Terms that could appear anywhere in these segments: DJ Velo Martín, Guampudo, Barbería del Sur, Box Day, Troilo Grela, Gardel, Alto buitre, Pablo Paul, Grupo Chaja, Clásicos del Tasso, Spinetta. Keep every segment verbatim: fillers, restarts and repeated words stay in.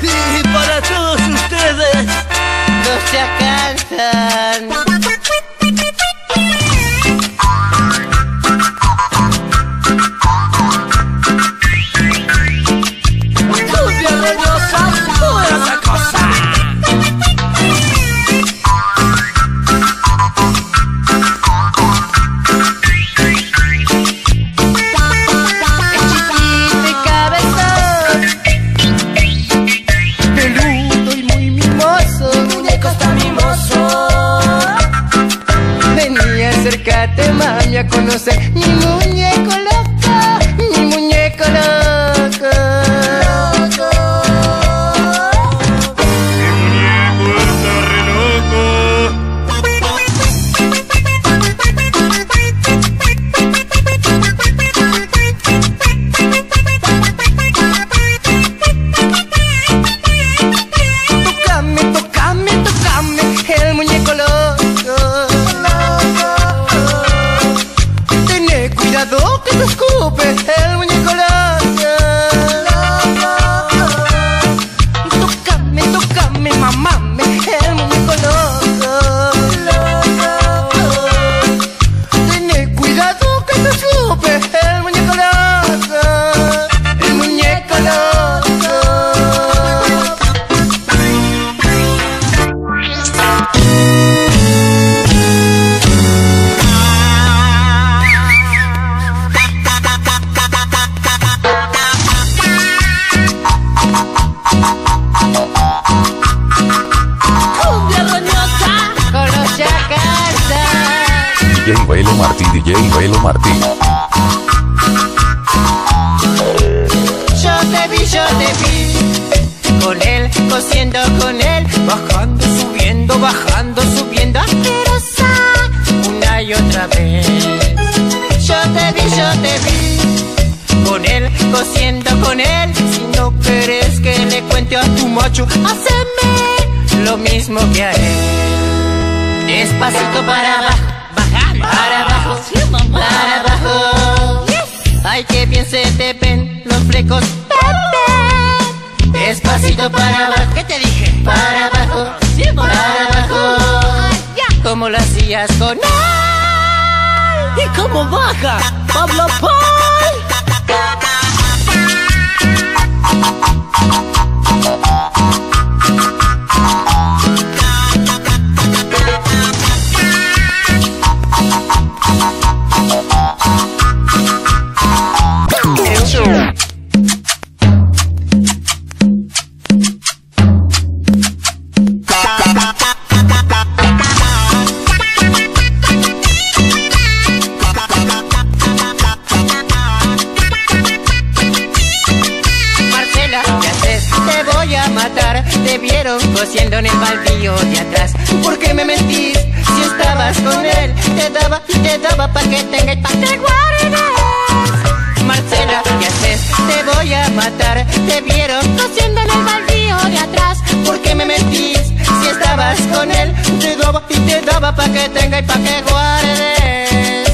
Y para todos ustedes, no se cansan. Cumbia roñosa, toda esa cosa. Acércate, mami, a conocer mi muñeco loco, mi muñeco loco. Loco. Mi muñeco está re loco. Tócame, tócame, tócame, el muñeco loco. Cuidado que te escupe el muñeco loco. Tócame, tócame, mamame el muñeco loco. Ten cuidado que te escupe el muñeco loco. El muñeco loco. D J Velo Martín, D J Velo Martín. Yo te vi, yo te vi, con él, cosiendo con él, bajando, subiendo, bajando, subiendo, asquerosa, una y otra vez. Yo te vi, yo te vi, con él, cosiendo con él. Si no querés que le cuente a tu macho, haceme lo mismo que a él. Despacito para abajo, para abajo, para abajo. Ay, que bien se te ven los flecos. Despacito para abajo. ¿Qué te dije? Para abajo, para abajo. Como lo hacías con él. ¿Y cómo baja Pablo Paul? Te vieron cosiendo en el baldío de atrás. ¿Por qué me mentís? Si estabas con él, te daba, te daba pa' que tenga y pa' que guardes. Marcela, ¿qué haces? Te voy a matar. Te vieron cosiendo en el baldío de atrás. ¿Por qué me mentís? Si estabas con él, te daba y te daba pa' que tenga y pa' que guardes.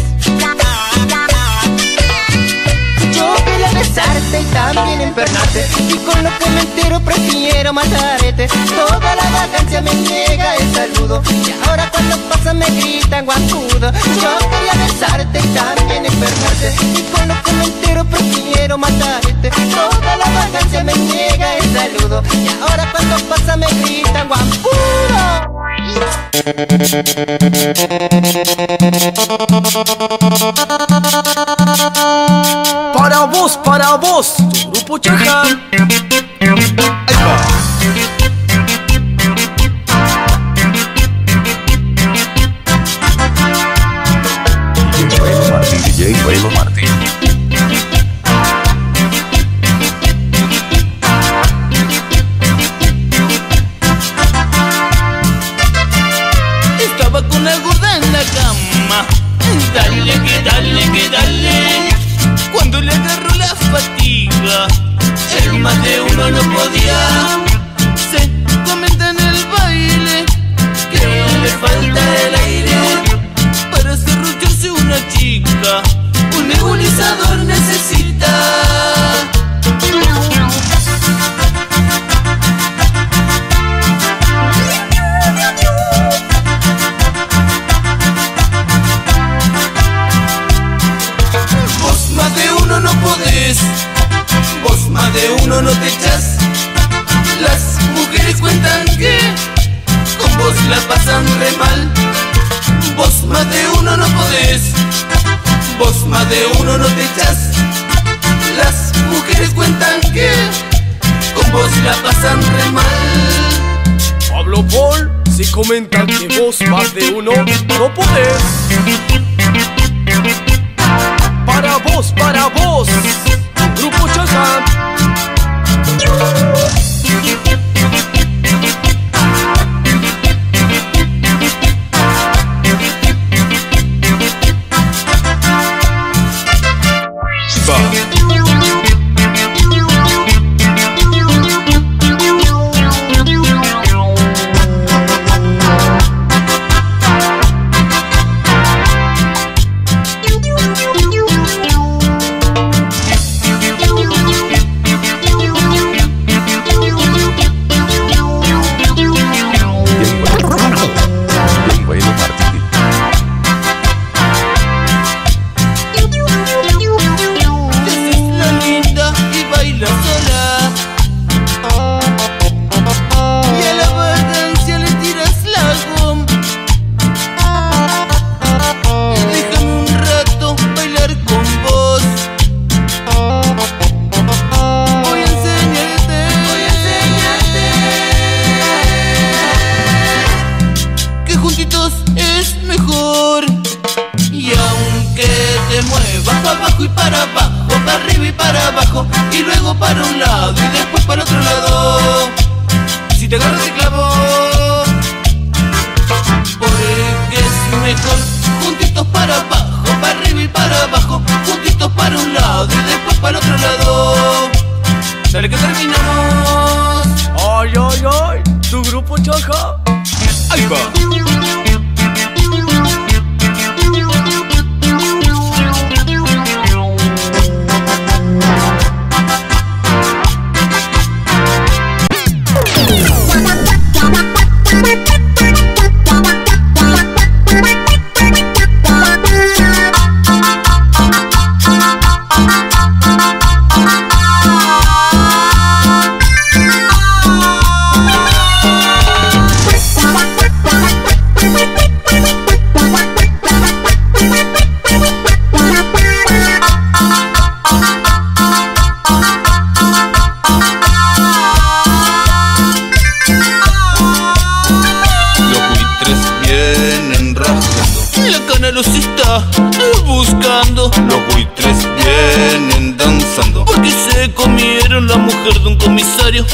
Yo quería besarte y también empernarte, y con lo que me entero prefiero matarte. Toda la vacancia me niega el saludo, y ahora cuando pasa me gritan guacudo. Yo quería besarte y también enfermarte, y con lo que me entero prefiero matarte. Toda la vacancia me niega el saludo, y ahora cuando pasa me gritan guacudo. Para vos, para vos, tu grupo Chaja. D J Velo Martín. Estaba con la gorda en la cama. Dale, que dale, que dale. Cuando le agarró la fatiga, el más de uno no podía. Se comenta en el baile que le falta el aire para cerrucharse una chica. nebulizador necesita. Vos más de uno no podés, vos más de uno no te echás. Las mujeres cuentan que con vos la pasan re mal. Vos más de uno no podés, vos más de uno no te echás. Las mujeres cuentan que con vos la pasan re mal. Pablo Paul, si comentan que vos más de uno no podés. Para vos, para vos, tu grupo Chazán.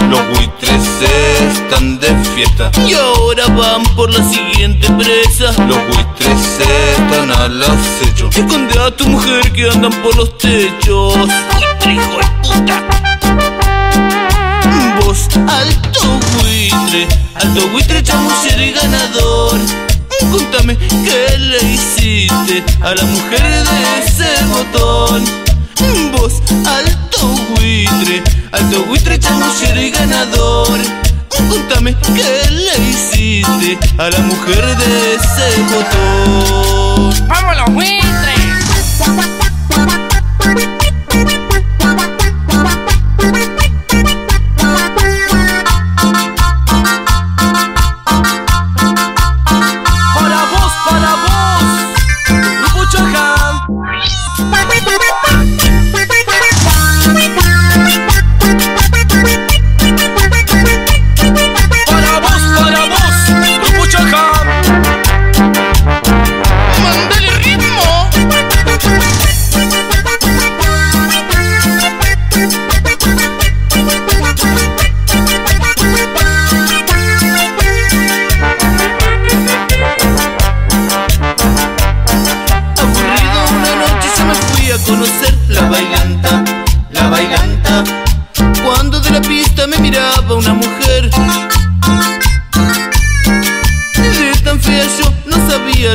Los buitres están de fiesta y ahora van por la siguiente presa. Los buitres están al acecho, esconde a tu mujer que andan por los techos. Buitre, hijo de puta. Vos, alto buitre, alto buitre chamullero y ganador, contame qué le hiciste a la mujer de ese botón. Vos, alto buitre, alto buitre, chamullero y ganador, contame qué le hiciste a la mujer de ese botón. ¡Vamos los buitres!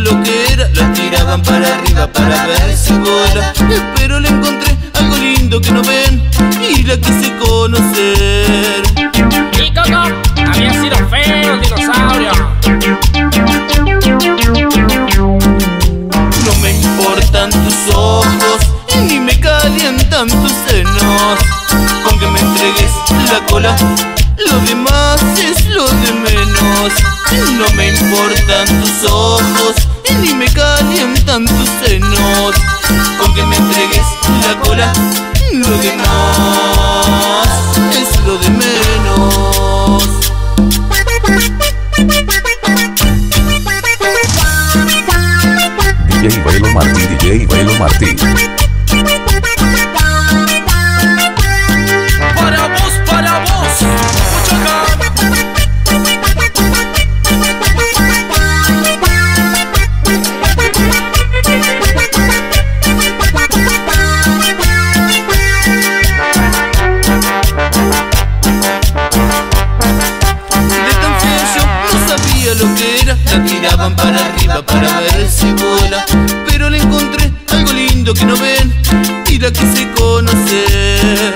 Lo que era, la tiraban para arriba para ver si enamora, pero le encontré algo lindo que no ven y la quise conocer. Y Coco había sido feo el dinosaurio. No me importan tus ojos ni me calientan tus senos. Con que me entregues la cola, lo demás es lo de menos. No me importan tus ojos ni me calientan tus senos. Con que me entregues la cola, lo demás es lo de menos. D J Velo Martín, D J Velo Martín. Para vos, para vos. Tiraban para arriba para ver si bola, pero le encontré algo lindo que no ven y la quise conocer.